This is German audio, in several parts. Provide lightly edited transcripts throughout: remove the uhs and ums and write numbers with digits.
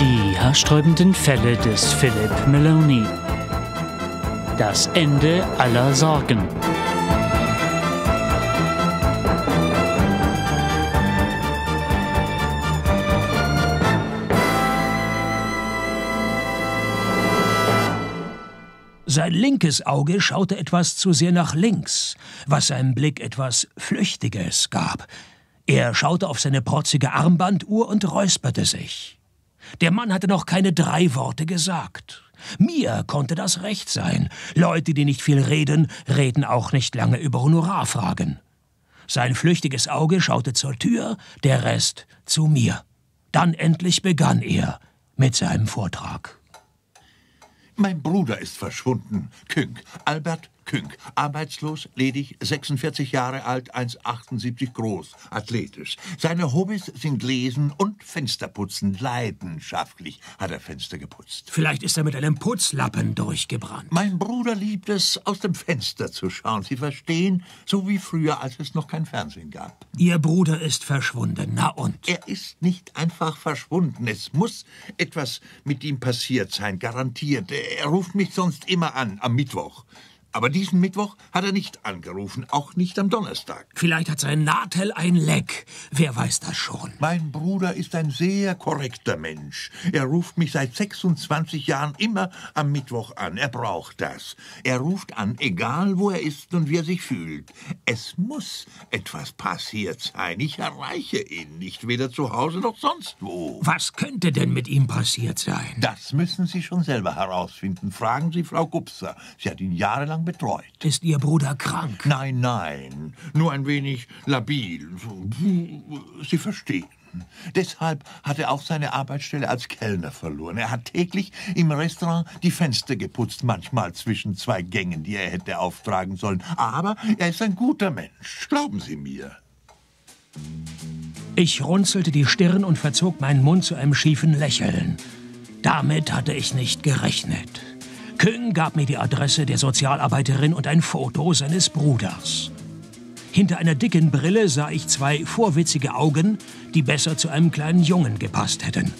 Die haarsträubenden Fälle des Philip Maloney. Das Ende aller Sorgen. Sein linkes Auge schaute etwas zu sehr nach links, was seinem Blick etwas Flüchtiges gab. Er schaute auf seine protzige Armbanduhr und räusperte sich. Der Mann hatte noch keine 3 Worte gesagt. Mir konnte das recht sein. Leute, die nicht viel reden, reden auch nicht lange über Honorarfragen. Sein flüchtiges Auge schaute zur Tür, der Rest zu mir. Dann endlich begann er mit seinem Vortrag. Mein Bruder ist verschwunden. Küng, Albert Küng. Arbeitslos, ledig, 46 Jahre alt, 1,78 groß, athletisch. Seine Hobbys sind Lesen und Fensterputzen. Leidenschaftlich hat er Fenster geputzt. Vielleicht ist er mit einem Putzlappen durchgebrannt. Mein Bruder liebt es, aus dem Fenster zu schauen. Sie verstehen, so wie früher, als es noch kein Fernsehen gab. Ihr Bruder ist verschwunden. Na und? Er ist nicht einfach verschwunden. Es muss etwas mit ihm passiert sein, garantiert. Er ruft mich sonst immer an, am Mittwoch. Aber diesen Mittwoch hat er nicht angerufen, auch nicht am Donnerstag. Vielleicht hat sein Nadel ein Leck. Wer weiß das schon? Mein Bruder ist ein sehr korrekter Mensch. Er ruft mich seit 26 Jahren immer am Mittwoch an. Er braucht das. Er ruft an, egal wo er ist und wie er sich fühlt. Es muss etwas passiert sein. Ich erreiche ihn nicht, weder zu Hause noch sonst wo. Was könnte denn mit ihm passiert sein? Das müssen Sie schon selber herausfinden. Fragen Sie Frau Gubser. Sie hat ihn jahrelang betreut. Ist Ihr Bruder krank? Nein, nein. Nur ein wenig labil. Sie verstehen. Deshalb hat er auch seine Arbeitsstelle als Kellner verloren. Er hat täglich im Restaurant die Fenster geputzt, manchmal zwischen 2 Gängen, die er hätte auftragen sollen. Aber er ist ein guter Mensch. Glauben Sie mir. Ich runzelte die Stirn und verzog meinen Mund zu einem schiefen Lächeln. Damit hatte ich nicht gerechnet. Küng gab mir die Adresse der Sozialarbeiterin und ein Foto seines Bruders. Hinter einer dicken Brille sah ich 2 vorwitzige Augen, die besser zu einem kleinen Jungen gepasst hätten.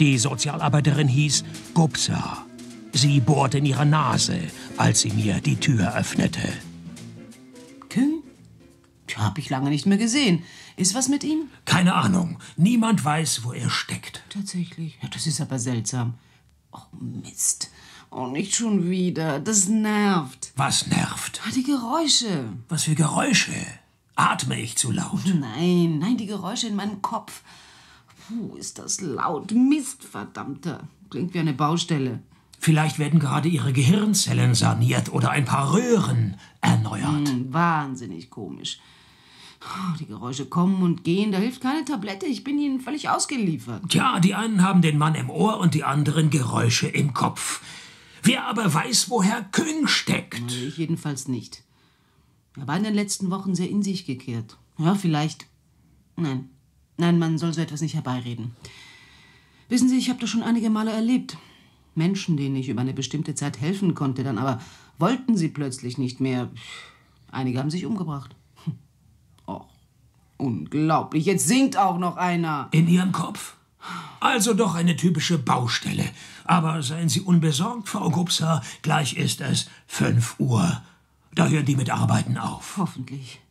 Die Sozialarbeiterin hieß Gubser. Sie bohrte in ihre Nase, als sie mir die Tür öffnete. Küng? Hab ich lange nicht mehr gesehen. Ist was mit ihm? Keine Ahnung. Niemand weiß, wo er steckt. Tatsächlich? Ja, das ist aber seltsam. Oh, Mist. Oh, nicht schon wieder. Das nervt. Was nervt? Ah, die Geräusche. Was für Geräusche? Atme ich zu laut? Nein, nein, die Geräusche in meinem Kopf. Puh, ist das laut. Mist, verdammter. Klingt wie eine Baustelle. Vielleicht werden gerade Ihre Gehirnzellen saniert oder ein paar Röhren erneuert. Wahnsinnig komisch. Die Geräusche kommen und gehen, da hilft keine Tablette, ich bin ihnen völlig ausgeliefert. Tja, die einen haben den Mann im Ohr und die anderen Geräusche im Kopf. Wer aber weiß, wo Herr Küng steckt? Ich jedenfalls nicht. Er war in den letzten Wochen sehr in sich gekehrt. Ja, vielleicht... Nein, nein, man soll so etwas nicht herbeireden. Wissen Sie, ich habe das schon einige Male erlebt. Menschen, denen ich über eine bestimmte Zeit helfen konnte, dann aber wollten sie plötzlich nicht mehr. Einige haben sich umgebracht. Och, unglaublich, jetzt singt auch noch einer. In Ihrem Kopf? Also doch eine typische Baustelle. Aber seien Sie unbesorgt, Frau Gubser, gleich ist es 5 Uhr. Da hören die mit Arbeiten auf. Hoffentlich.